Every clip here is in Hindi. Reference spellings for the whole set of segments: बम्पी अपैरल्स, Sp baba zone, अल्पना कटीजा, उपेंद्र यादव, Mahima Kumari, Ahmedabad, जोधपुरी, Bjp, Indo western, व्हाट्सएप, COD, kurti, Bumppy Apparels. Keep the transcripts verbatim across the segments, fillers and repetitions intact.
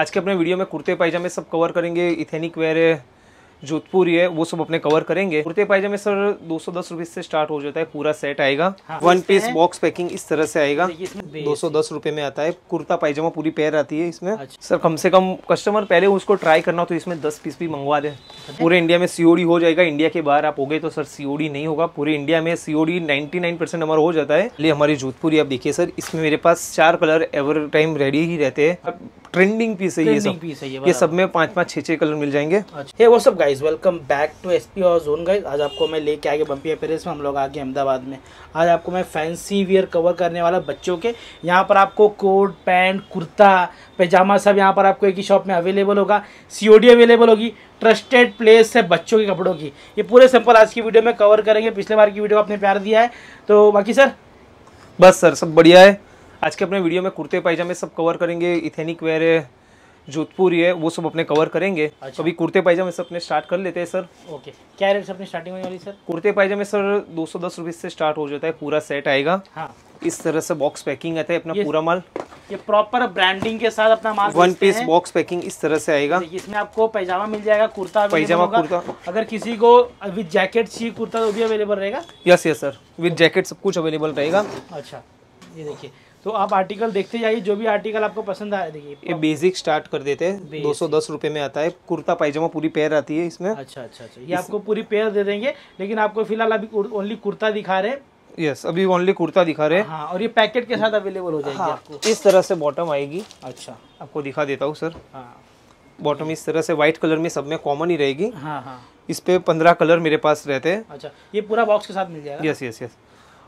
आज के अपने वीडियो में कुर्ते पायजामे सब कवर करेंगे। इथेनिक वेयर है, जोधपुरी है, वो सब अपने कवर करेंगे। कुर्ते पायजामे सर दो सौ दस रुपये से स्टार्ट हो जाता है, पूरा सेट आएगा। हाँ, वन पीस बॉक्स पैकिंग इस तरह से आएगा, दो सौ दस रुपये में आता है। कुर्ता पायजामा पूरी पेयर आती है इसमें। अच्छा। सर कम से कम कस्टमर पहले उसको ट्राई करना हो तो इसमें दस पीस भी मंगवा दे। पूरे इंडिया में सीओडी हो जाएगा। इंडिया के बाहर आप हो गए तो सर सीओडी नहीं होगा। पूरे इंडिया में सीओडी नाइन्टी नाइन परसेंट हमारा हो जाता है। लिए हमारी जोधपुरी आप देखिए सर, इसमें मेरे पास चार कलर एवर टाइम रेडी ही रहते हैं। ट्रेंडिंग पीस है ये सब, ये सब में पाँच पाँच छः छः कलर मिल जाएंगे। अच्छा। वो सब guys welcome back to S P Baba zone. Guys आज आपको मैं लेके आगे बम्पी अपैरल्स में हम लोग आगे अहमदाबाद में। आज आपको मैं फैंसी वियर कवर करने वाला बच्चों के। यहाँ पर आपको कोट, पैंट, कुर्ता, पैजामा सब यहाँ पर आपको एक ही शॉप में अवेलेबल होगा। सीओडी अवेलेबल होगी, ट्रस्टेड प्लेस है बच्चों के कपड़ों की। ये पूरे सैंपल आज की वीडियो में कवर करेंगे। पिछले बार की वीडियो आपने प्यार दिया है तो बाकी सर बस सर सब बढ़िया है। आज के अपने वीडियो में कुर्ते पायजामे सब कवर करेंगे। इथेनिक वेयर है, जोधपुरी है, वो सब अपने कवर करेंगे। अच्छा। अभी कुर्ते पायजामे से अपने स्टार्ट कर लेते हैं सर। ओके, क्या रेट से अपनी स्टार्टिंग होने वाली सर? कुर्ते पायजामे सर दो सौ दस रुपये से स्टार्ट हो जाता है, पूरा सेट आएगा। हाँ। इस तरह से बॉक्स पैकिंग आता है अपना पूरा माल। ये प्रॉपर ब्रांडिंग के साथ अपना माल। वन पीस बॉक्स पैकिंग इस तरह से आएगा। इसमें आपको पैजामा मिल जाएगा, कुर्ता पैजामा कुर्ता। अगर किसी को विद जैकेट चाहिए कुर्ता तो भी अवेलेबल रहेगा। Yes yes sir, with jacket सब कुछ अवेलेबल रहेगा। अच्छा, ये देखिए तो आप आर्टिकल देखते जाइए, जो भी आर्टिकल आपको पसंद आए। देखिए ये बेसिक स्टार्ट कर देते हैं, दो सौ दस रुपये में आता है। कुर्ता पायजामा पूरी पेयर आती है इसमें। अच्छा अच्छा अच्छा, ये इस... आपको पूरी पेयर दे देंगे, लेकिन आपको फिलहाल अभी ओनली कुर्ता दिखा रहे हैं। यस, अभी ओनली कुर्ता दिखा रहे हैं। हाँ, और ये पैकेट के साथ अवेलेबल हो जाएगी। हाँ, आपको इस तरह से बॉटम आएगी। अच्छा, आपको दिखा देता हूँ सर। हाँ, बॉटम इस तरह से व्हाइट कलर में सब में कॉमन ही रहेगी। हाँ हाँ, इस पे पंद्रह कलर मेरे पास रहते हैं। अच्छा, ये पूरा बॉक्स के साथ मिल जाएगा। यस यस यस,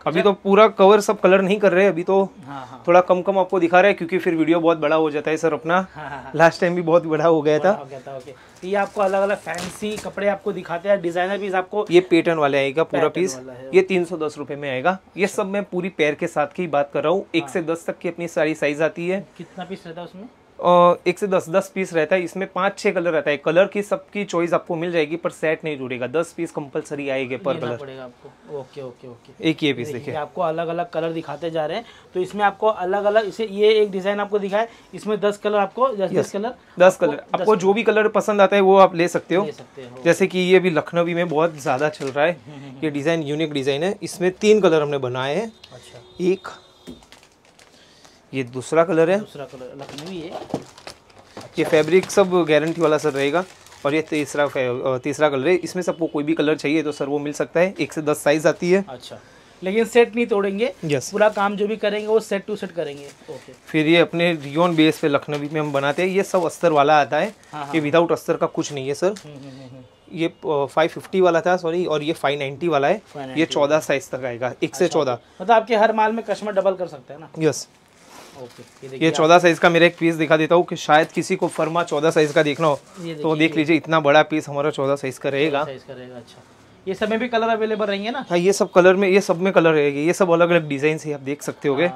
अभी तो पूरा कवर सब कलर नहीं कर रहे हैं अभी तो। हाँ हाँ। थोड़ा कम कम आपको दिखा रहे हैं क्योंकि फिर वीडियो बहुत बड़ा हो जाता है सर अपना। हाँ हाँ। लास्ट टाइम भी बहुत बड़ा हो गया था, हो गया था। ओके, ये आपको अलग अलग फैंसी कपड़े आपको दिखाते हैं। डिजाइनर पीस आपको ये पेटर्न वाले आएगा पूरा पीस। ये तीन सौ दस रुपये में आएगा। ये सब मैं पूरी पैर के साथ की बात कर रहा हूँ। एक से दस तक की अपनी सारी साइज आती है। कितना पीस रहता है उसमें? एक से दस दस पीस रहता है। इसमें पाँच छः कलर रहता है। कलर की सबकी चॉइस आपको मिल जाएगी पर सेट नहीं जुड़ेगा। दस पीस कंपलसरी आएंगे पर कलर पड़ेगा आपको। ओके ओके ओके, एक ये पीस देखिए, आपको अलग अलग कलर दिखाते जा रहे हैं। तो इसमें आपको अलग अलग, इसे ये एक डिजाइन आपको दिखाया, इसमें दस कलर आपको, दस कलर दस कलर आपको जो भी कलर पसंद आता है वो आप ले सकते हो। जैसे कि ये भी लखनवी में बहुत ज़्यादा चल रहा है ये डिज़ाइन, यूनिक डिज़ाइन है। इसमें तीन कलर हमने बनाए हैं। अच्छा, एक ये दूसरा कलर है, दूसरा कलर लखनवी है। अच्छा। ये फैब्रिक सब गारंटी वाला सर रहेगा। और ये तीसरा तीसरा कलर है। इसमें सबको कोई भी कलर चाहिए तो सर वो मिल सकता है। एक से दस साइज आती है। अच्छा, लेकिन सेट नहीं तोड़ेंगे। यस, पूरा काम जो भी करेंगे वो सेट टू सेट करेंगे। ओके। फिर ये अपने रियोन बेस पे लखनवी में हम बनाते हैं। ये सब अस्तर वाला आता है। हाँ हाँ। ये विदाउट अस्तर का कुछ नहीं है सर। ये फाइव फिफ्टी वाला था सॉरी, और ये फाइव नाइन्टी वाला है। ये चौदह साइज तक आएगा, एक से चौदह। मतलब आपके हर माल में कस्टमर डबल कर सकते हैं ना। यस। ओके, ये चौदह साइज का मेरा एक पीस दिखा देता हूँ कि शायद किसी को फर्मा चौदह साइज का देखना हो तो देख लीजिए। इतना बड़ा पीस हमारा चौदह साइज का रहेगा। अच्छा, ये सब में भी कलर अवेलेबल रहेंगे ना? हाँ, ये सब कलर में, ये सब में कलर रहेगी। ये सब अलग अलग डिजाइन से आप देख सकते होगे।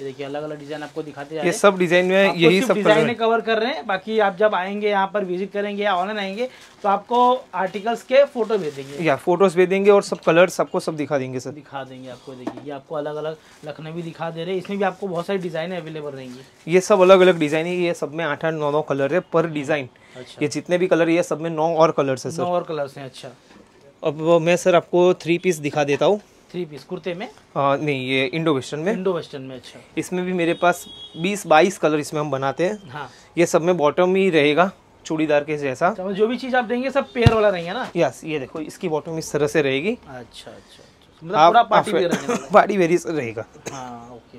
ये देखिए, अलग अलग डिजाइन आपको दिखाते जा रहे हैं। ये सब डिजाइन में यही सब डिजाइन कवर कर रहे हैं। बाकी आप जब आएंगे यहाँ पर विजिट करेंगे या ऑनलाइन आएंगे तो आपको आर्टिकल्स के फोटो भेज देंगे या फोटोज भेज देंगे और सब कलर सबको सब दिखा देंगे सर, दिखा देंगे आपको। देखिए, ये आपको अलग अलग लखनवी दिखा दे रहे हैं। इसमें भी आपको बहुत सारी डिजाइन अवेलेबल रहेंगी। ये सब अलग अलग डिजाइन है। ये सब में आठ आठ नौ नौ कलर है पर डिजाइन। ये जितने भी कलर है सब में नौ और कलर है सर, नौ और कलर है। अच्छा, अब मैं सर आपको थ्री पीस दिखा देता हूँ। थ्री पीस कुर्ते में? हाँ नहीं, ये इंडो वेस्टर्न में। इंडो वेस्टर्न में। अच्छा, इसमें भी मेरे पास बीस बाईस कलर इसमें हम बनाते हैं। हाँ, ये सब में बॉटम ही रहेगा चूड़ीदार के जैसा। जो भी चीज़ आप देंगे सब पेयर वाला रहेगा ना। यस, ये देखो इसकी बॉटम इस तरह से रहेगी। अच्छा अच्छा, मतलब पार्टी वेयर रहेगा। पार्टी वेयर रहेगा। हाँ ओके।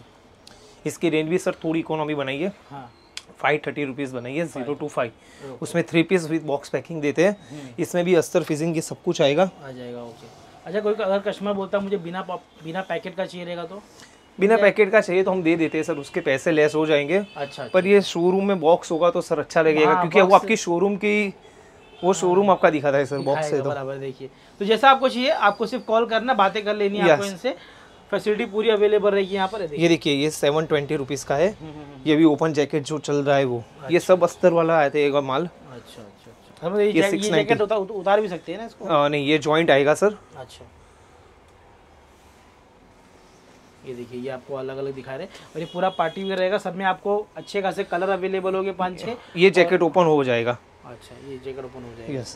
इसकी रेंज भी सर थोड़ी इकोनॉमी बनाइए। हाँ, फाइव थर्टी रुपीज़ बनाइए, जीरो टू फाइव। उसमें three piece with box packing देते हैं। इसमें भी अस्तर फिजिंग ये सब कुछ आएगा, आ जाएगा। ओके। अच्छा, कोई अगर कस्टमर बोलता है मुझे बिना बिना पैकेट का चाहिए रहेगा तो? बिना पैकेट का चाहिए तो हम दे देते हैं सर, उसके पैसे लेस हो जाएंगे। अच्छा, पर ये शोरूम में बॉक्स होगा तो सर अच्छा लगेगा क्योंकि वो आपकी शोरूम की, वो शोरूम आपका दिखाता है सर बॉक्स से। बराबर, देखिए तो जैसा आपको चाहिए आपको सिर्फ कॉल करना, बातें कर लेनी है आपको इनसे। फैसिलिटी पूरी अवेलेबल रहेगी यहाँ पर। ये देखिए, ये सेवन ट्वेंटी रुपीज़ का है। ये भी ओपन जैकेट जो चल रहा है वो, ये सब अस्तर वाला आया था माल। अच्छा अच्छा, हम ये, ये जैकेट उतार, उतार भी सकते हैं ना इसको? आ, नहीं, ये जॉइंट आएगा सर। अच्छा, ये देखिए, ये आपको अलग अलग दिखा रहे हैं और ये पूरा पार्टी वेयर रहेगा। सब में आपको अच्छे खासे कलर अवेलेबल होंगे, पाँच छः। ये जैकेट ओपन हो जाएगा। अच्छा, ये जैकेट ओपन हो जाएगा। यस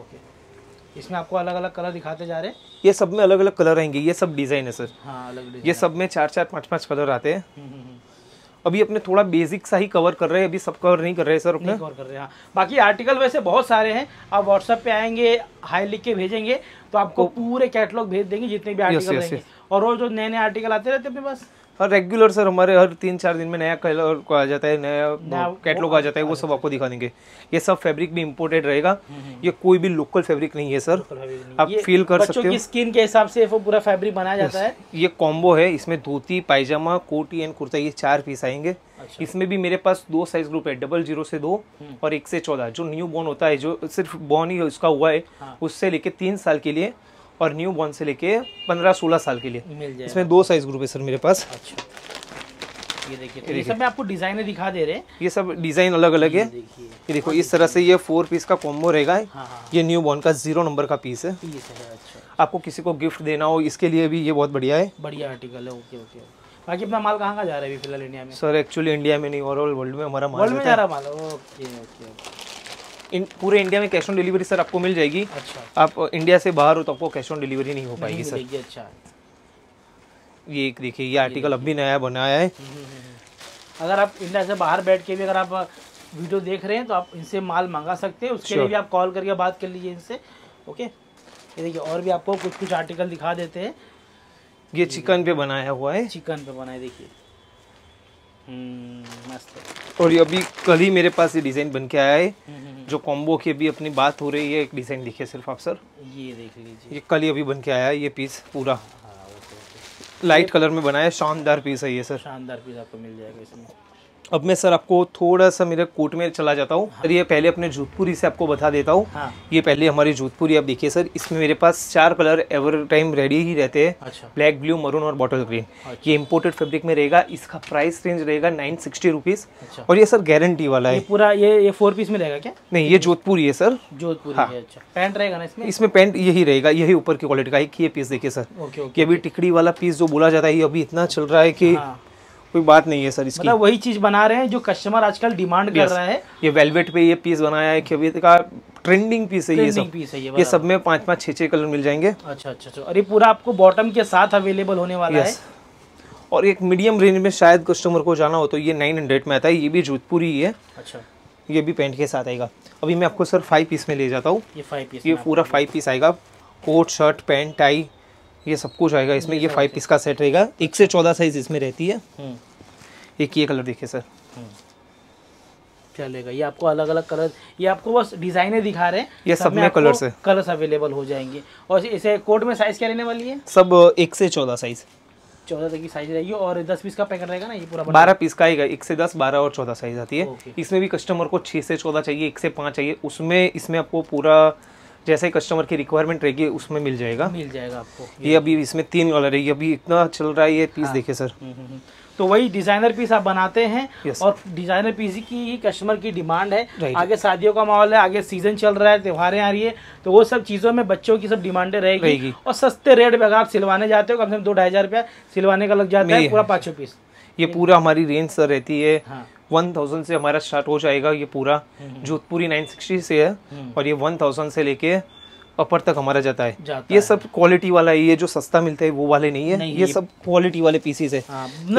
ओके, इसमें आपको अलग अलग कलर दिखाते जा रहे हैं। ये सब में अलग अलग कलर रहेंगे, ये सब डिजाइन है सर। हाँ, अलग डिजाइन। ये सब में चार चार पाँच पाँच कलर आते हैं। अभी अपने थोड़ा बेसिक सा ही कवर कर रहे हैं, अभी सब कवर नहीं कर रहे हैं सर, अपने कवर कर रहे हैं। हाँ, बाकी आर्टिकल वैसे बहुत सारे हैं। आप व्हाट्सएप पे आएंगे, हाई लिख के भेजेंगे तो आपको पूरे कैटलॉग भेज देंगे जितने भी आर्टिकल रहेंगे। और रोज रोज नए नए आर्टिकल आते रहते अपने पास। हर रेगुलर सर हमारे हर तीन चार दिन में नया कलर आ जाता है, नया कैटलॉग आ जाता है, वो सब आपको दिखा देंगे। ये सब फैब्रिक भी इम्पोर्टेड रहेगा, ये कोई भी लोकल फैब्रिक नहीं है सर। आप फील कर सकते हो, बच्चों की स्किन के हिसाब से वो पूरा फैब्रिक बनाया जाता है। ये कॉम्बो है, इसमें धोती, पायजामा, कोटी एंड कुर्ता, ये चार पीस आएंगे। इसमें भी मेरे पास दो साइज ग्रुप है, डबल जीरो से दो और एक से चौदह। जो न्यू बॉर्न होता है, जो सिर्फ बॉर्न ही उसका हुआ है, उससे लेके तीन साल के लिए और न्यू बॉर्न से लेके पंद्रह सोलह साल के लिए मिल जाए। इसमें दो साइज ग्रुप है सर मेरे पास। अच्छा, ये देखिए, तो ये सब मैं आपको डिजाइन दिखा दे रहे हैं। ये सब डिजाइन अलग अलग है। ये देखो, इस तरह से ये फोर पीस का कॉम्बो रहेगा। ये न्यू बॉर्न का जीरो नंबर का पीस है। अच्छा, आपको किसी को गिफ्ट देना हो, इसके लिए भी ये बहुत बढ़िया है, बढ़िया आर्टिकल है। ओके ओके, बाकी अपना माल कहाँ कहाँ जा रहा है फिलहाल? इंडिया में सर, एक्चुअली इंडिया में नहीं, ओवरऑल वर्ल्ड में हमारा माल जा रहा है। माल ओके ओके, इन पूरे इंडिया में कैश ऑन डिलीवरी सर आपको मिल जाएगी। अच्छा, आप इंडिया से बाहर हो तो आपको कैश ऑन डिलीवरी नहीं हो पाएगी सर। अच्छा, ये एक देखिए, ये आर्टिकल अब भी नया बनाया है। अगर आप इंडिया से बाहर बैठ के भी अगर आप वीडियो देख रहे हैं तो आप इनसे माल मंगा सकते हैं। उसके लिए भी आप कॉल करके बात कर लीजिए इनसे। ओके, ये देखिए, और भी आपको कुछ कुछ आर्टिकल दिखा देते हैं। ये चिकन पे बनाया हुआ है, चिकन पे बनाया, देखिए मस्त। और ये अभी कल ही मेरे पास ये डिजाइन बन के आया है, जो कॉम्बो की अभी अपनी बात हो रही है। एक डिजाइन देखिए सिर्फ आप सर, ये देख लीजिए, ये कल ही अभी बन के आया है। ये पीस पूरा हाँ, लाइट कलर में बनाया, शानदार पीस है ये सर। शानदार पीस आपको मिल जाएगा इसमें। अब मैं सर आपको थोड़ा सा मेरे कोट में चला जाता हूँ। हाँ। ये पहले अपने जोधपुरी से आपको बता देता हूँ। हाँ। ये पहले हमारी जोधपुरी आप देखिए सर, इसमें मेरे पास चार कलर एवर टाइम रेडी ही रहते हैं। अच्छा। ब्लैक, ब्लू, मरून और बॉटल ग्रीन। अच्छा। ये इम्पोर्टेड फैब्रिक में रहेगा। इसका प्राइस रेंज रहेगा नाइन सिक्सटी रुपीज। अच्छा। और ये सर गारंटी वाला है पूरा। ये ये फोर पीस में रहेगा क्या? नहीं, ये जोधपुरी है सर, जोधपुरी है। अच्छा, पैंट रहेगा ना इसमें? इसमें पैंट यही रहेगा, यही ऊपर की क्वालिटी का। एक ये पीस देखिए सर, ये भी टिकड़ी वाला पीस जो बोला जाता है, ये अभी इतना चल रहा है की कोई बात नहीं है सर। इसकी मतलब वही चीज बना रहे हैं जो कस्टमर आजकल डिमांड कर रहा है। ये वेलवेट पे ये पीस बनाया है कि अभी का ट्रेंडिंग पीस है ये सब। ये सब में पांच पांच छह छह कलर मिल जाएंगे। अच्छा अच्छा, और ये पूरा आपको बॉटम के साथ अवेलेबल होने वाला है। और एक मीडियम रेंज में शायद कस्टमर को जाना हो तो ये नाइन हंड्रेड में आता है। ये भी जोधपुरी ही है। अच्छा, ये भी पैंट के साथ आएगा। अभी मैं आपको सर फाइव पीस में ले जाता हूँ। ये फाइव पीस, ये पूरा फाइव पीस आएगा। कोट, शर्ट, पैंट, टाई, ये सब कुछ आएगा इसमें। ये फाइव पीस का सेट रहेगा। एक से चौदह साइज इसमें रहती है। एक ये कलर देखिए सर, चलेगा। ये आपको अलग अलग कलर, ये आपको बस डिजाइने दिखा रहे हैं। ये सब, सब में कलर्स है, कलर्स अवेलेबल हो जाएंगे। और इसे कोट में साइज क्या रहने वाली है? सब एक से चौदह साइज, चौदह तक की साइज रहेगी। और दस पीस का पैकेट रहेगा ना, ये पूरा बारह पीस का आएगा। एक से दस, बारह और चौदह साइज आती है। इसमें भी कस्टमर को छः से चौदह चाहिए, एक से पाँच चाहिए, उसमें इसमें आपको पूरा जैसे कस्टमर की रिक्वायरमेंट रहेगी उसमें मिल जाएगा, मिल जाएगा आपको। ये अभी इसमें तीन कलर है, ये अभी इतना चल रहा है ये पीस। हाँ। देखिए सर, तो वही डिजाइनर पीस आप बनाते हैं। yes. और डिजाइनर पीस की ही कस्टमर की डिमांड है। right. आगे शादियों का माहौल है, आगे सीजन चल रहा है, त्योहारें आ रही है, तो वो सब चीज़ों में बच्चों की सब डिमांडें रहेगी। और सस्ते रेट में अगर आप सिलवाने जाते हो, कम से कम दो ढाई हजार रुपया सिलवाने का लग जाता है पूरा पाँचों पीस। ये पूरा हमारी रेंज सर रहती है वन थाउजेंड से हमारा स्टार्ट हो जाएगा। ये पूरा जोधपुरी नाइन सिक्सटी से है और ये वन थाउजेंड से लेके अपर तक हमारा जाता है, जाता ये है। सब क्वालिटी वाला है, ये जो सस्ता मिलता है वो वाले नहीं है, नहीं, ये, ये सब क्वालिटी वाले पीसेस है।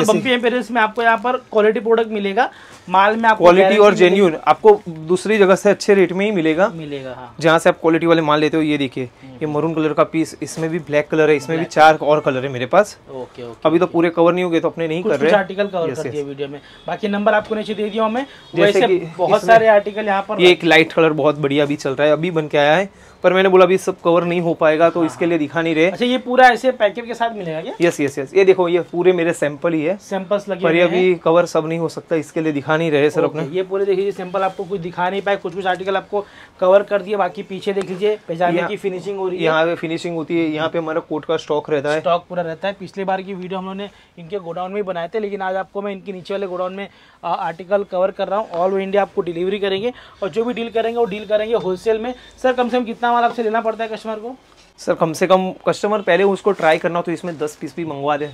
बम्पी एम्पेरियल्स में आपको यहाँ पर क्वालिटी प्रोडक्ट मिलेगा, माल में आपको क्वालिटी और जेन्यून आपको दूसरी जगह से अच्छे रेट में ही मिलेगा मिलेगा हाँ। जहाँ से आप क्वालिटी वाले माल लेते हो। ये देखिए, ये मरून कलर का पीस, इसमें भी ब्लैक कलर है, इसमें भी चार और कलर है मेरे पास। ओके, अभी तो पूरे कवर नहीं हो गए तो अपने नहीं कर रहे आर्टिकल कवर कर दिए वीडियो में। बाकी नंबर आपको नीचे दे दिया हमें। वैसे बहुत सारे आर्टिकल यहाँ पर, एक लाइट कलर बहुत बढ़िया अभी चल रहा है, अभी बन के आया है, पर मैंने बोला अभी सब कवर नहीं हो पाएगा तो हाँ। इसके लिए दिखा नहीं रहे। अच्छा, ये पूरा ऐसे पैकेट के साथ मिलेगा क्या? यस यस यस, ये देखो, ये पूरे मेरे सैंपल ही है, सैंपल्स लगे पर ये अभी कवर सब नहीं हो सकता, इसके लिए दिखा नहीं रहे सर अपने। ये पूरे देखिए सैंपल आपको कुछ दिखा नहीं पाए, कुछ कुछ आर्टिकल आपको कवर कर दिए। बाकी पीछे देख लीजिए पैजामे की फिनिशिंग हो रही है, यहाँ पे फिनिशिंग होती है, यहाँ पे हमारा कोट का स्टॉक रहता है, स्टॉक पूरा रहता है। पिछले बार की वीडियो हम लोगों ने इनके गोडाउन में बनाए थे, लेकिन आज आपको मैं इनके नीचे वाले गोडाउन में आर्टिकल कवर कर रहा हूँ। ऑल इंडिया आपको डिलीवरी करेंगे और जो भी डील करेंगे वो डील करेंगे होलसेल में। सर कम से कम कितना कितना माल आपसे लेना पड़ता है कस्टमर को? सर कम से कम कस्टमर पहले उसको ट्राई करना तो इसमें दस पीस भी मंगवा दे,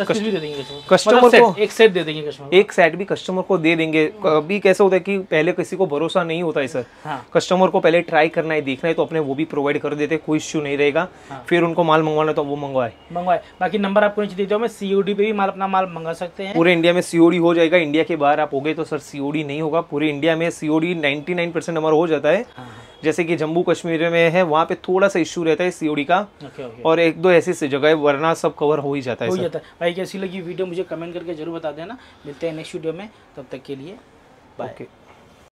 दस पीस भी दे देंगे कस्टमर को, एक सेट दे देंगे कस्टमर, एक सेट भी कस्टमर को दे देंगे। अभी कैसा होता है कि पहले किसी को भरोसा नहीं होता है सर, हाँ। कस्टमर को पहले ट्राई करना है, देखना है तो अपने वो भी प्रोवाइड कर देते, कोई इश्यू नहीं रहेगा, हाँ। फिर उनको माल मंगवाना तो वो मंगवाए मंगवाए बाकी नंबर आपको नीचे देता हूँ मैं, सीओडी पे भी माल अपना माल मंगा सकते हैं। पूरे इंडिया में सीओडी हो जाएगा, इंडिया के बाहर आप हो गए तो सर सीओडी नहीं होगा। पूरे इंडिया में सीओडी नाइन्टी नाइन परसेंट हमारा हो जाता है, जैसे कि जम्मू कश्मीर में है वहाँ पे थोड़ा सा इश्यू रहता है सीओडी का, okay, okay. और एक दो ऐसी जगह वरना सब कवर हो ही जाता है, हो जाता है। भाई कैसी लगी वीडियो मुझे कमेंट करके जरूर बता देना, मिलते हैं नेक्स्ट वीडियो में, तब तक के लिए बाय।